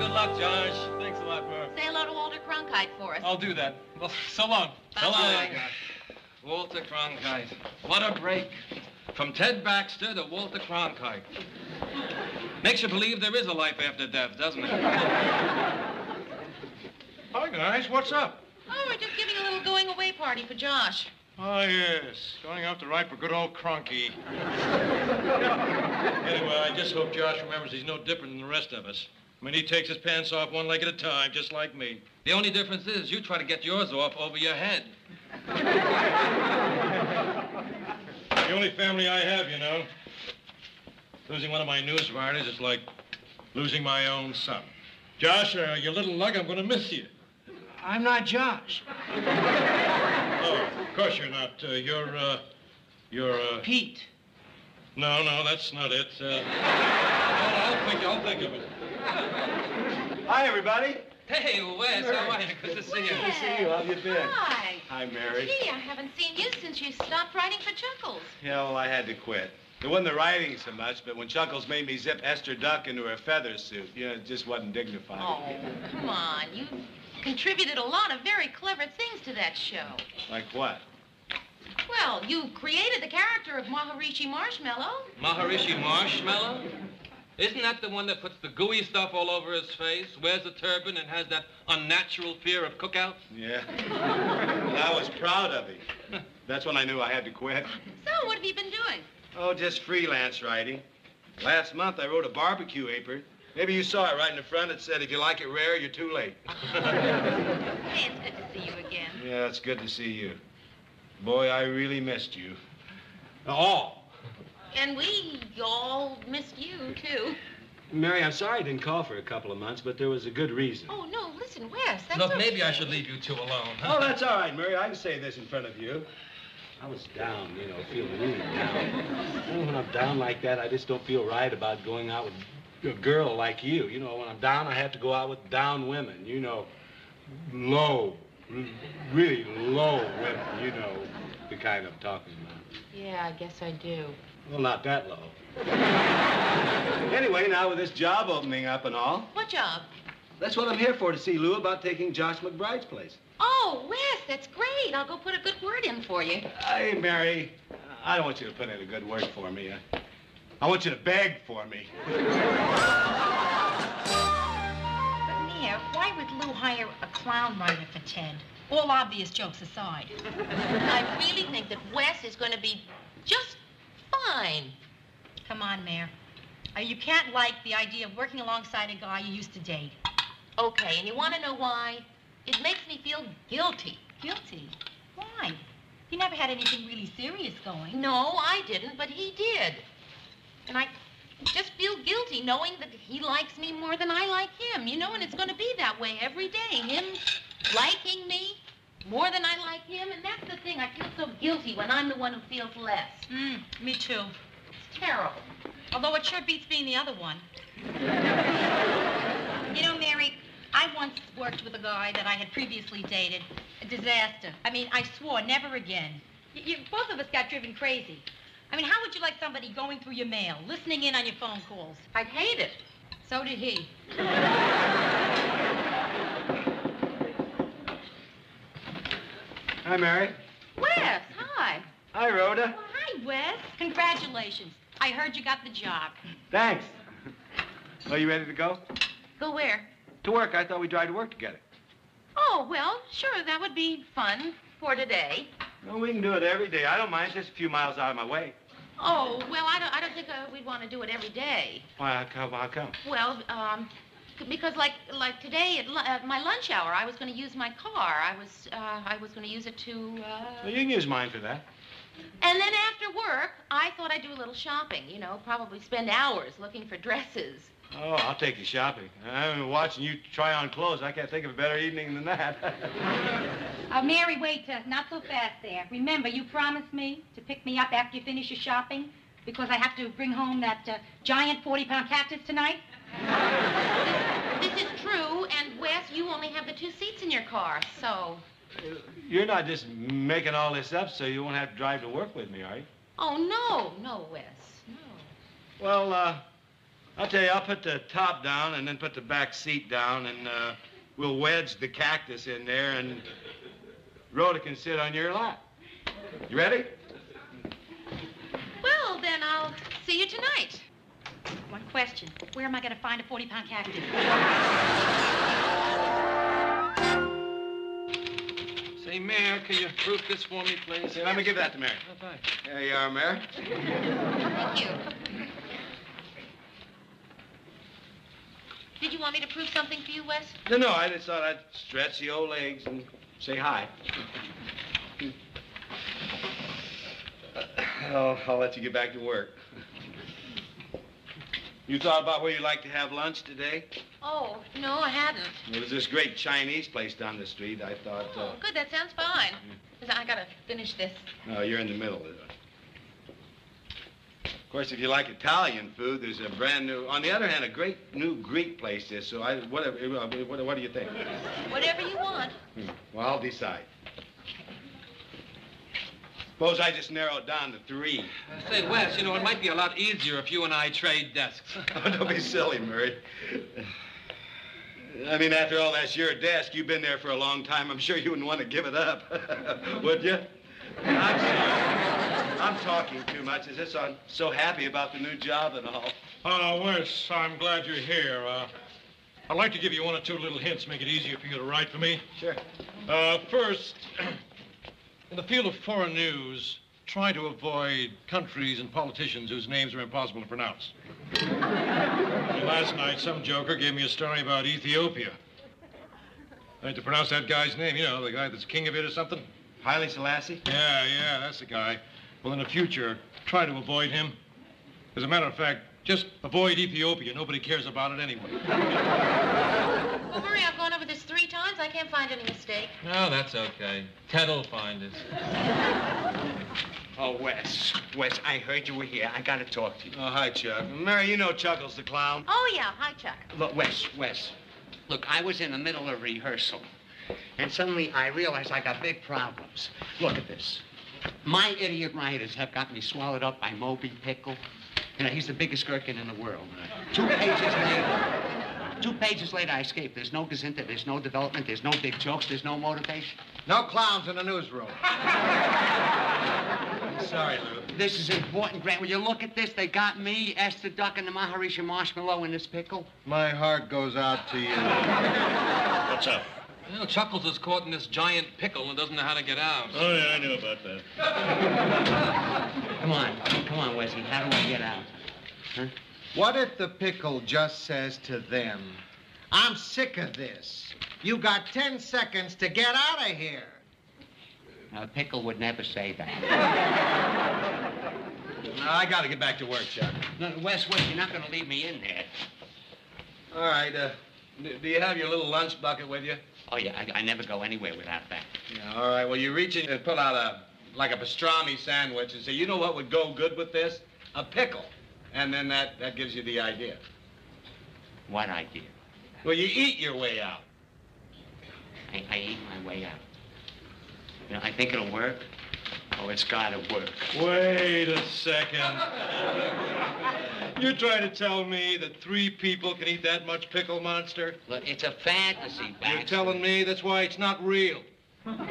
good luck, Josh. Thanks a lot, Murray. Say hello to Walter Cronkite for us. I'll do that. Well, so long. Bye. So long. Walter Cronkite. What a break. From Ted Baxter to Walter Cronkite. Makes you believe there is a life after death, doesn't it? Hi, guys. What's up? Oh, we're just giving a little going-away party for Josh. Oh, yes. Going out to ride for good old Cronky. Anyway, I just hope Josh remembers he's no different than the rest of us. I mean, he takes his pants off one leg at a time, just like me. The only difference is you try to get yours off over your head. The only family I have, you know. Losing one of my news writers is like losing my own son. Josh, your little lug, I'm going to miss you. I'm not Josh. Oh, of course you're not. You're Pete. No, that's not it. I'll think of it. Hi, everybody. Hey, Wes, how are you? Good to see you. Good to see you. How have you been? Hi. Hi, Mary. Gee, I haven't seen you since you stopped writing for Chuckles. Yeah, well, I had to quit. It wasn't the writing so much, but when Chuckles made me zip Esther Duck into her feather suit, you know, it just wasn't dignified. Oh, come on. You contributed a lot of very clever things to that show. Like what? Well, you created the character of Maharishi Marshmallow. Maharishi Marshmallow? Isn't that the one that puts the gooey stuff all over his face, wears a turban, and has that unnatural fear of cookouts? Yeah. And I was proud of him. That's when I knew I had to quit. So, what have you been doing? Oh, just freelance writing. Last month, I wrote a barbecue apron. Maybe you saw it right in the front. It said, if you like it rare, you're too late. Hey, it's good to see you again. Yeah, it's good to see you. Boy, I really missed you. All. And we all missed you, too. Mary, I'm sorry I didn't call for a couple of months, but there was a good reason. Oh, no, listen, Wes, that's Look, maybe I should leave you two alone. Oh, that's all right, Mary. I can say this in front of you. I was down, you know, feeling really down. You know, when I'm down like that, I just don't feel right about going out with a girl like you. You know, when I'm down, I have to go out with down women, you know, low, really low women, you know, the kind I'm talking about. Yeah, I guess I do. Well, not that low. Anyway, now with this job opening up and all. What job? That's what I'm here for, to see Lou about taking Josh McBride's place. Oh, Wes, that's great. I'll go put a good word in for you. Hey, Mary, I don't want you to put in a good word for me. I want you to beg for me. But, Mia, why would Lou hire a clown writer for Ted? All obvious jokes aside. I really think that Wes is going to be just fine. Come on, Mayor. You can't like the idea of working alongside a guy you used to date. Okay, and you want to know why? It makes me feel guilty. Guilty? Why? You never had anything really serious going. No, I didn't, but he did. And I just feel guilty knowing that he likes me more than I like him, you know, and it's going to be that way every day. Him liking me more than I like him, and that's the thing. I feel so guilty when I'm the one who feels less. Me too. It's terrible. Although it sure beats being the other one. You know, Mary, I once worked with a guy that I had previously dated. A disaster. I mean, I swore never again. Both of us got driven crazy. I mean, how would you like somebody going through your mail, listening in on your phone calls? I'd hate it. So did he. Hi, Mary. Wes, hi. Hi, Rhoda. Well, hi, Wes. Congratulations. I heard you got the job. Thanks. Are you ready to go? Go where? To work. I thought we'd try to work together. Oh, well, sure. That would be fun for today. Well, we can do it every day. I don't mind. Just a few miles out of my way. Oh, well, I don't think we'd want to do it every day. Why, how come? Well, because like today at my lunch hour, I was going to use my car. I was going to use it to. Well, you can use mine for that. And then after work, I thought I'd do a little shopping. You know, probably spend hours looking for dresses. Oh, I'll take you shopping. I've been watching you try on clothes. I can't think of a better evening than that. Mary, wait, not so fast there. Remember, you promised me to pick me up after you finish your shopping because I have to bring home that giant 40-pound cactus tonight. This is true, and Wes, you only have the two seats in your car, so... You're not just making all this up so you won't have to drive to work with me, are you? Oh, no, Wes, no. Well, I'll tell you, I'll put the top down and then put the back seat down, and we'll wedge the cactus in there, and Rhoda can sit on your lap. You ready? Well, then I'll see you tonight. One question. Where am I going to find a 40-pound cactus? Say, Mayor, can you proof this for me, please? Hey, let me give that to Mayor. Oh, thanks. There you are, Mayor. Thank you. Did you want me to prove something for you, Wes? No, I just thought I'd stretch the old legs and say hi. I'll let you get back to work. You thought about where you'd like to have lunch today? Oh, no, I hadn't. There was this great Chinese place down the street, I thought. Oh, good, that sounds fine. I gotta finish this. No, you're in the middle of it. Of course, if you like Italian food, there's a brand new, on the other hand, a great new Greek place is, so what do you think? Whatever you want. Well, I'll decide. Suppose I just narrow it down to 3. Say, Wes, you know, it might be a lot easier if you and I trade desks. Oh, don't be silly, Murray. I mean, after all, that's your desk. You've been there for a long time. I'm sure you wouldn't want to give it up, would you? I'm sorry. I'm talking too much. Is this? I'm so happy about the new job and all. Oh, Wes, I'm glad you're here. I'd like to give you 1 or 2 little hints, make it easier for you to write for me. Sure. First, in the field of foreign news, try to avoid countries and politicians whose names are impossible to pronounce. Last night, some joker gave me a story about Ethiopia. I had to pronounce that guy's name, you know, the guy that's king of it or something. Haile Selassie? Yeah, that's the guy. Well, in the future, try to avoid him. As a matter of fact, just avoid Ethiopia. Nobody cares about it anyway. Well, Murray, I've gone over this 3 times. I can't find any mistake. No, that's okay. Ted'll find us. Oh, Wes, I heard you were here. I gotta talk to you. Oh, hi, Chuck. Mary, you know Chuckles the clown. Oh, yeah. Hi, Chuck. Look, Wes. Look, I was in the middle of rehearsal, and suddenly I realized I got big problems. Look at this. My idiot writers have got me swallowed up by Moby Pickle. You know, he's the biggest gherkin in the world. 2 pages later, I escaped. There's no gazinta, there's no development, there's no big jokes, there's no motivation. No clowns in the newsroom. Sorry, Lou. This is important, Grant. Will you look at this? They got me, Esther Duck, and the Maharishi Marshmallow in this pickle. My heart goes out to you. What's up? You know, Chuckles is caught in this giant pickle and doesn't know how to get out. Oh, yeah, I knew about that. Come on, Wesley. How do I get out? Huh? What if the pickle just says to them, I'm sick of this. You got 10 seconds to get out of here. Now, the pickle would never say that. I got to get back to work, Chuck. No, Wes, you're not going to leave me in there. All right, do you have your little lunch bucket with you? Oh, yeah, I never go anywhere without that. Yeah, all right, well, you reach in and pull out like a pastrami sandwich and say, you know what would go good with this? A pickle. And then that gives you the idea. What idea? Well, you eat your way out. I eat my way out. You know, I think it'll work. Oh, it's gotta work. Wait a second. You're trying to tell me that 3 people can eat that much pickle monster? Look, it's a fantasy, Baxter. You're telling me that's why it's not real. But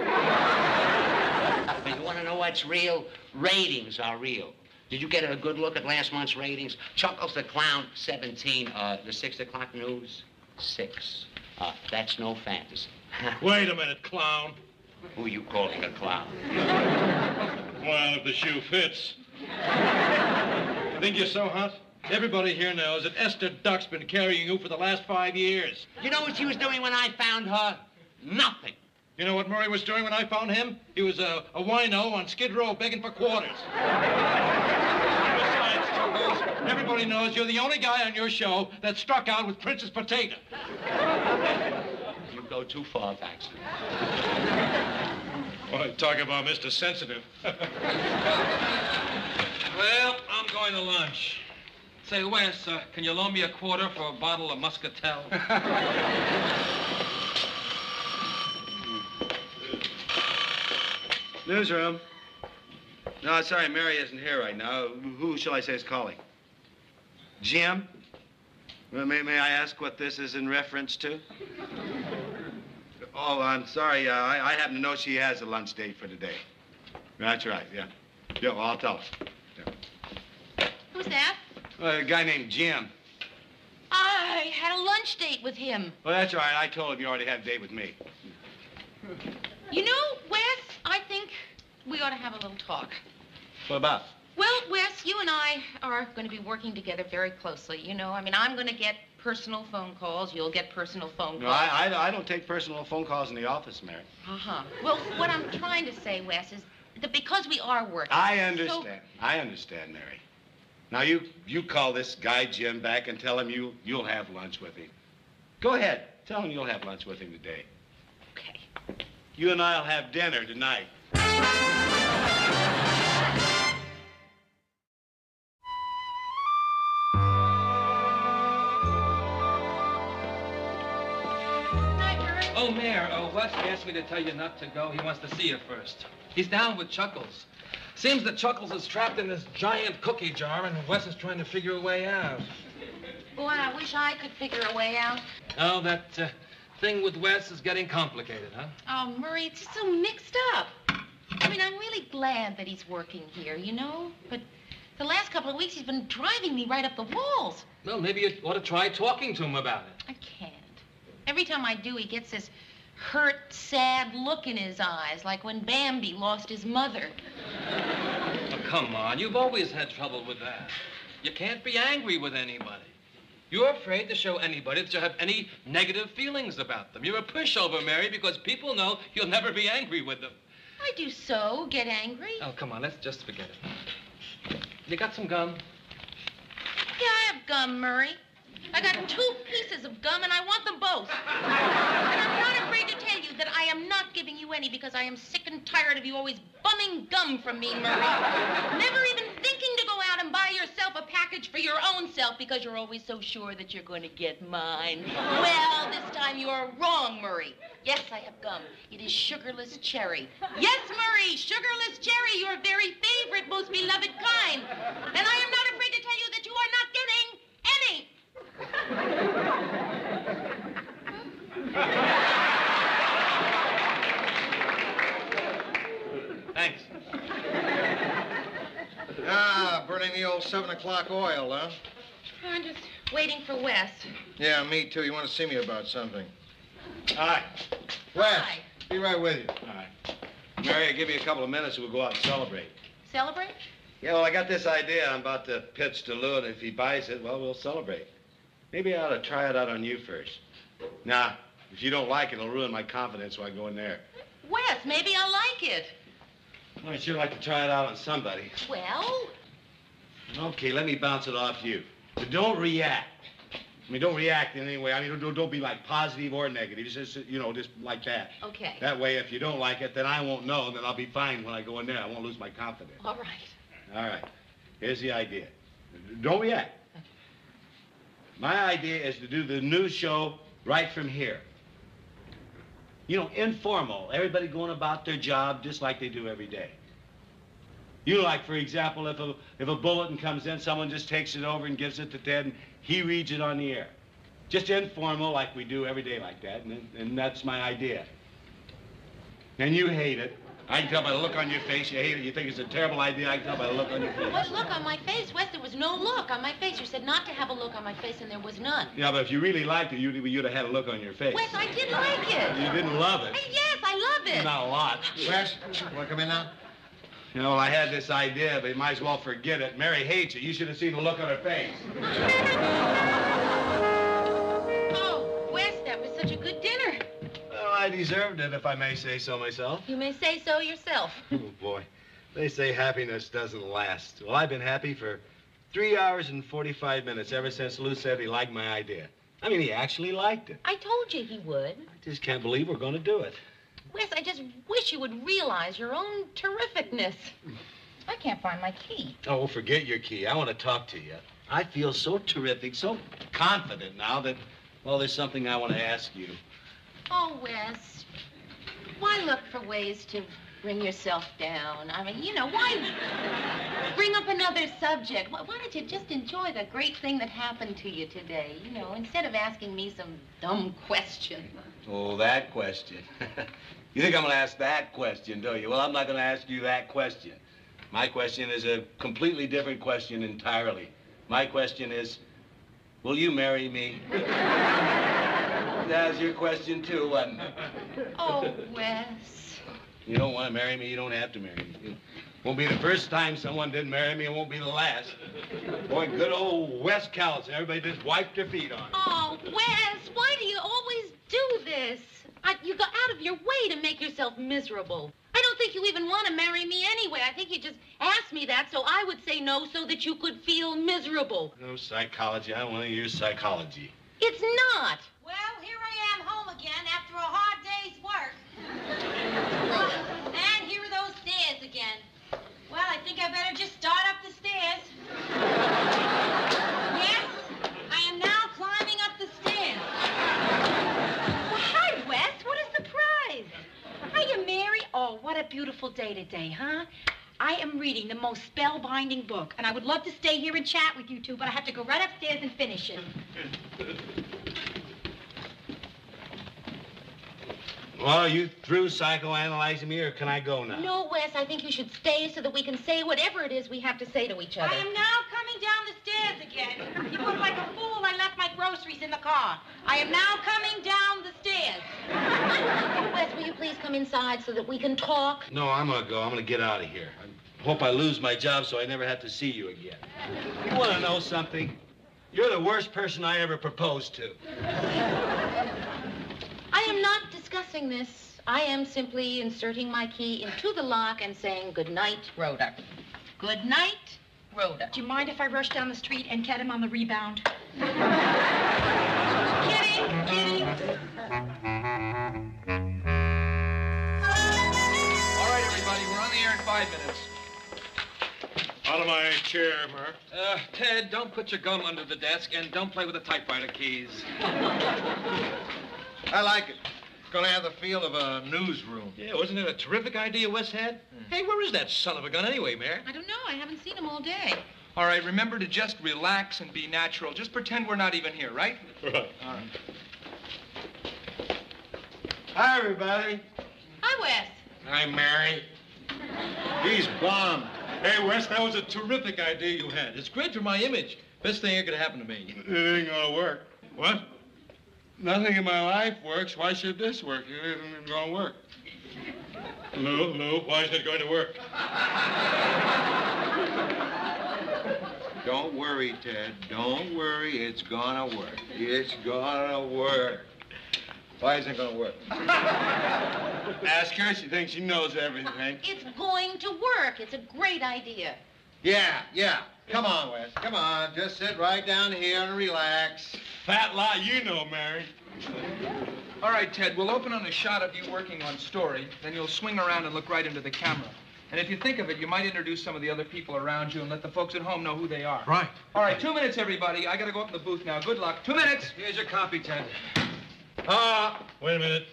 you want to know what's real? Ratings are real. Did you get a good look at last month's ratings? Chuckles the Clown, 17. The 6 o'clock news, 6. That's no fantasy. Wait a minute, clown. Who you calling a clown? Well, if the shoe fits. You think you're so hot? Everybody here knows that Esther Duck's been carrying you for the last 5 years. You know what she was doing when I found her? Nothing. You know what Murray was doing when I found him? He was a wino on Skid Row begging for quarters. Besides, Chuckles, everybody knows you're the only guy on your show that struck out with Princess Potato. You go too far, Baxter. Boy, talk about Mr. Sensitive. Well, I'm going to lunch. Say, Wes, can you loan me a quarter for a bottle of Muscatel? Newsroom. No, sorry, Mary isn't here right now. Who shall I say is calling? Jim? Well, may I ask what this is in reference to? Oh, I'm sorry. I happen to know she has a lunch date for today. That's right, yeah. Yeah, well, I'll tell her. Yeah. Who's that? A guy named Jim. I had a lunch date with him. Well, that's all right. I told him you already had a date with me. You know, Wes, I think we ought to have a little talk. What about? Well, Wes, you and I are going to be working together very closely, you know. I mean, I'm going to get personal phone calls. You'll get personal phone calls. No, I don't take personal phone calls in the office, Mary. Uh-huh. Well, what I'm trying to say, Wes, is that because we are working... I understand. So... I understand, Mary. Now, you call this guy Jim back and tell him you'll have lunch with him. Go ahead. Tell him you'll have lunch with him today. Okay. You and I'll have dinner tonight. Oh, Mayor, Wes asked me to tell you not to go. He wants to see you first. He's down with Chuckles. Seems that Chuckles is trapped in this giant cookie jar, and Wes is trying to figure a way out. Boy, I wish I could figure a way out. Oh, that thing with Wes is getting complicated, huh? Oh, Murray, it's just so mixed up. I mean, I'm really glad that he's working here, you know? But the last couple of weeks, he's been driving me right up the walls. Well, maybe you ought to try talking to him about it. I can't. Every time I do, he gets this hurt, sad look in his eyes, like when Bambi lost his mother. Oh, come on. You've always had trouble with that. You can't be angry with anybody. You're afraid to show anybody that you have any negative feelings about them. You're a pushover, Mary, because people know you'll never be angry with them. I do so get angry. Oh, come on. Let's just forget it. You got some gum? Yeah, I have gum, Murray. I got 2 pieces of gum, and I want them both. And I'm not afraid to tell you that I am not giving you any because I am sick and tired of you always bumming gum from me, Murray. Never even thinking to go out and buy yourself a package for your own self because you're always so sure that you're going to get mine. Well, this time you are wrong, Murray. Yes, I have gum. It is sugarless cherry. Yes, Murray, sugarless cherry, your very favorite, most beloved kind. And I am not afraid to tell you that you are not getting any. Thanks. Ah, burning the old 7 o'clock oil, huh? I'm just waiting for Wes. Yeah, me too. You want to see me about something? All right. Wes, be right with you. All right. Mary, I'll give you a couple of minutes and we'll go out and celebrate. Celebrate? Yeah, well, I got this idea I'm about to pitch to Lou, and if he buys it, well, we'll celebrate. Maybe I ought to try it out on you first. Now, if you don't like it, it'll ruin my confidence while I go in there. Wes, maybe I'll like it. Well, I'd sure like to try it out on somebody. Well? Okay, let me bounce it off you. But don't react. I mean, don't react in any way. I mean, don't be like positive or negative. Just, you know, just like that. Okay. That way, if you don't like it, then I won't know, and then I'll be fine when I go in there. I won't lose my confidence. All right. All right. Here's the idea. Don't react. My idea is to do the news show right from here. You know, informal. Everybody going about their job just like they do every day. You like, for example, if a bulletin comes in, someone just takes it over and gives it to Ted, and he reads it on the air. Just informal like we do every day like that, and that's my idea. And you hate it. I can tell by the look on your face, you hate it, you think it's a terrible idea, I can tell by the look on your face. What look on my face? Wes, there was no look on my face. You said not to have a look on my face, and there was none. Yeah, but if you really liked it, you'd have had a look on your face. Wes, I did like it. You didn't love it. Yes, I love it. Not a lot. Wes, want to come in now? You know, I had this idea, but you might as well forget it. Mary hates it. You should have seen the look on her face. Oh, Wes, that was such a good dinner. I deserved it, if I may say so myself. You may say so yourself. Oh, boy. They say happiness doesn't last. Well, I've been happy for 3 hours and 45 minutes ever since Lou said he liked my idea. I mean, he actually liked it. I told you he would. I just can't believe we're going to do it. Wes, I just wish you would realize your own terrificness. I can't find my key. Oh, forget your key. I want to talk to you. I feel so terrific, so confident now that, well, there's something I want to ask you. Oh, Wes, why look for ways to bring yourself down. I mean, you know, why bring up another subject? Why don't you just enjoy the great thing that happened to you today, you know, instead of asking me some dumb question. Oh, that question. You think I'm going to ask that question, don't you? Well, I'm not going to ask you that question. My question is a completely different question entirely. My question is, will you marry me? That was your question, too, wasn't it? Oh, Wes. You don't want to marry me, you don't have to marry me. It won't be the first time someone didn't marry me, it won't be the last. Boy, good old Wes Callison, everybody just wiped their feet on him. Oh, Wes, why do you always do this? You go out of your way to make yourself miserable. I don't think you even want to marry me anyway. I think you just asked me that so I would say no so that you could feel miserable. No psychology. I don't want to use psychology. It's not. Well, here I am home again after a hard day's work. And here are those stairs again. Well, I think I better just start up the stairs. Yes, I am now climbing up the stairs. Well, hi, Wes. What is the prize? Hiya, Mary. Oh, what a beautiful day today, huh? I am reading the most spellbinding book, and I would love to stay here and chat with you two, but I have to go right upstairs and finish it. Well, are you through psychoanalyzing me, or can I go now? No, Wes, I think you should stay so that we can say whatever it is we have to say to each other. I am now coming down the stairs again. You look like a fool. I left my groceries in the car. I am now coming down the stairs. Wes, will you please come inside so that we can talk? No, I'm going to go. I'm going to get out of here. I hope I lose my job so I never have to see you again. You want to know something? You're the worst person I ever proposed to. I am not discussing this. I am simply inserting my key into the lock and saying, good night, Rhoda. Good night, Rhoda. Do you mind if I rush down the street and get him on the rebound? Kitty, Kitty. All right, everybody, we're on the air in 5 minutes. Out of my chair, Murr. Ted, don't put your gum under the desk and don't play with the typewriter keys. I like it. It's going to have the feel of a newsroom. Yeah, wasn't it a terrific idea Wes had? Hey, where is that son of a gun anyway, Mayor? I don't know. I haven't seen him all day. All right, remember to just relax and be natural. Just pretend we're not even here, right? Right. All right. Hi, everybody. Hi, Wes. Hi, Mary. He's bombed. Hey, Wes, that was a terrific idea you had. It's great for my image. Best thing that could happen to me. It ain't going to work. What? Nothing in my life works. Why should this work? It isn't going to work. Lou, why isn't it going to work? Don't worry, Ted. Don't worry. It's going to work. It's going to work. Why isn't it going to work? Ask her. She thinks she knows everything. It's going to work. It's a great idea. Yeah. Come on, Wes. Come on. Just sit right down here and relax. Fat lie, you know, Mary. All right, Ted, we'll open on a shot of you working on story. Then you'll swing around and look right into the camera. And if you think of it, you might introduce some of the other people around you and let the folks at home know who they are. Right. All right, 2 minutes, everybody. I got to go up in the booth now. Good luck. 2 minutes. Here's your copy, Ted. Wait a minute.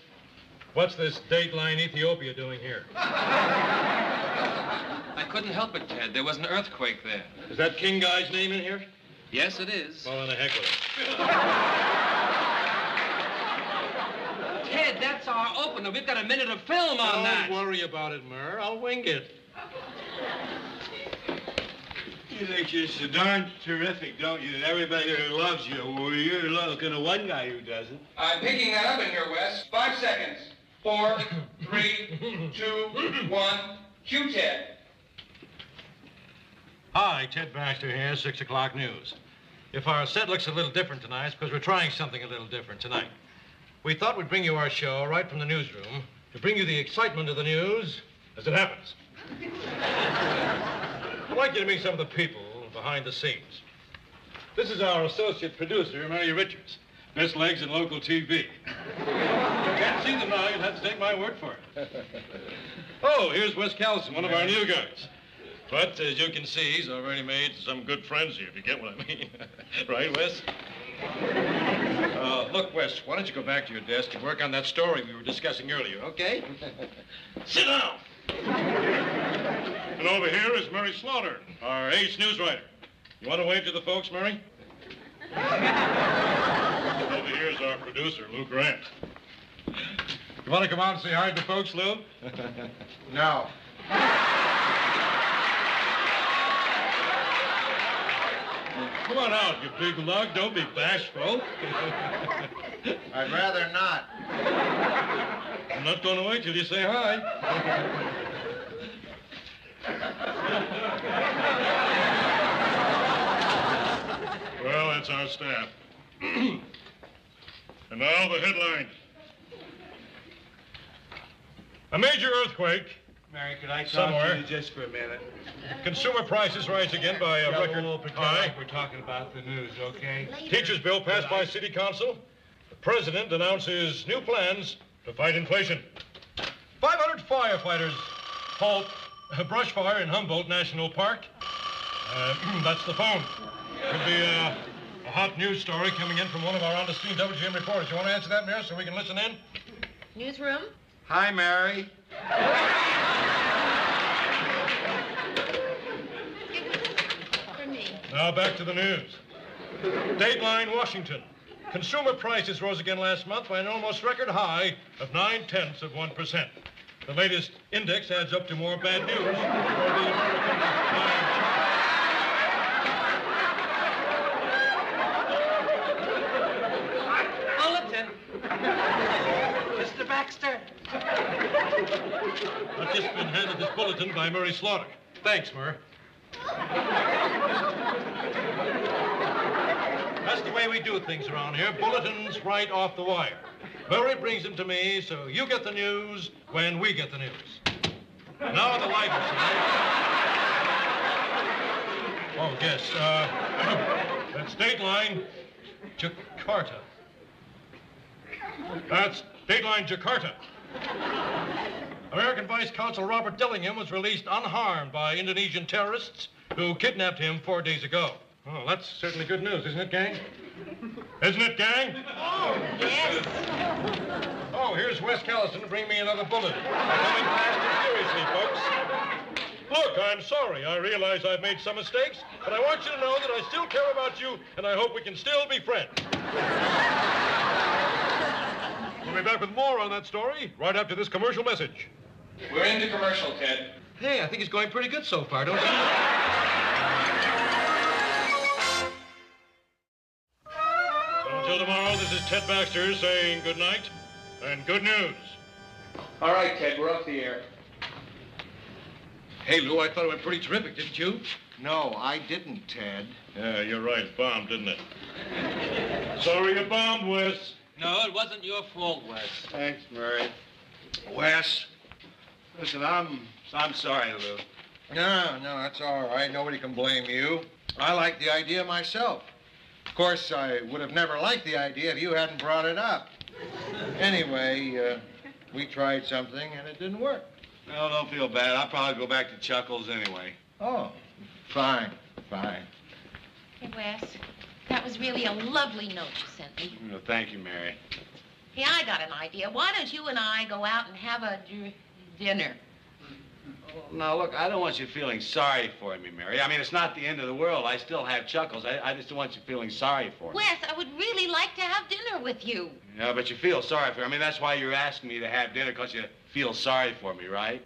What's this Dateline Ethiopia doing here? I couldn't help it, Ted. There was an earthquake there. Is that King Guy's name in here? Yes, it is. Well, then the heck with it. Ted, that's our opener. We've got a minute of film on that. Don't worry about it, Murr. I'll wing it. You think you're so darn terrific, don't you? Everybody here loves you. Well, you're looking at one guy who doesn't. I'm picking that up in here, Wes. 5 seconds. 4, 3, 2, 1. Cue, Ted. Hi, Ted Baxter here, 6 o'clock news. If our set looks a little different tonight, it's because we're trying something a little different tonight. We thought we'd bring you our show right from the newsroom to bring you the excitement of the news as it happens. I'd like you to meet some of the people behind the scenes. This is our associate producer, Mary Richards. Best legs in local TV. You can't see them now, you'll have to take my word for it. Oh, here's Wes Callison, one of our new guys. But, as you can see, he's already made some good friends here, if you get what I mean. Right, Wes? Look, Wes, why don't you go back to your desk and work on that story we were discussing earlier, okay? Sit down! And over here is Murray Slaughter, our ace newswriter. You want to wave to the folks, Murray? And over here is our producer, Lou Grant. You want to come out and say hi to the folks, Lou? No. Come on out, you big lug. Don't be bashful. I'd rather not. I'm not going to wait till you say hi. Well, that's our staff. And now the headlines. A major earthquake. Mary, could I talk to you just for a minute? Consumer prices rise again by a record high. We're talking about the news, okay? Teachers' bill passed by city council. The president announces new plans to fight inflation. 500 firefighters halt a brush fire in Humboldt National Park. That's the phone. Could be a hot news story coming in from one of our on-the-scene WGM reporters. You want to answer that, Mary, so we can listen in? Newsroom? Hi, Mary. For me. Now back to the news. Dateline, Washington. Consumer prices rose again last month by an almost record high of 0.9%. The latest index adds up to more bad news for the American. Bulletin. Mr. Baxter. I've just been handed this bulletin by Murray Slaughter. Thanks, Murray. That's the way we do things around here. Bulletins right off the wire. Murray brings them to me, so you get the news when we get the news. Now the lighter side. Oh, yes. That's Dateline, Jakarta. That's Dateline, Jakarta. American Vice Consul Robert Dillingham was released unharmed by Indonesian terrorists who kidnapped him 4 days ago. Oh, that's certainly good news, isn't it, gang? Isn't it, gang? Oh, yes. Oh, here's Wes Callison to bring me another bulletin. I'm coming fast and furiously, folks. Look, I'm sorry. I realize I've made some mistakes, but I want you to know that I still care about you, and I hope we can still be friends. We'll be back with more on that story right after this commercial message. We're into commercial, Ted. Hey, I think it's going pretty good so far, don't you? This is Ted Baxter saying good night and good news. All right, Ted, we're off the air. Hey, Lou, I thought it went pretty terrific, didn't you? No, I didn't, Ted. Yeah, you're right. It bombed, didn't it? Sorry it bombed, Wes. No, it wasn't your fault, Wes. Thanks, Murray. Wes, listen, I'm sorry, Lou. No, that's all right. Nobody can blame you. I like the idea myself. Of course, I would have never liked the idea if you hadn't brought it up. Anyway, we tried something and it didn't work. Well, don't feel bad. I'll probably go back to Chuckles anyway. Oh, fine. Hey, Wes, that was really a lovely note you sent me. Well, thank you, Mary. Hey, I got an idea. Why don't you and I go out and have a dinner? Now, look, I don't want you feeling sorry for me, Mary. I mean, it's not the end of the world. I still have Chuckles. I just don't want you feeling sorry for me. Wes, I would really like to have dinner with you. Yeah, but you feel sorry for me. I mean, that's why you're asking me to have dinner, because you feel sorry for me, right?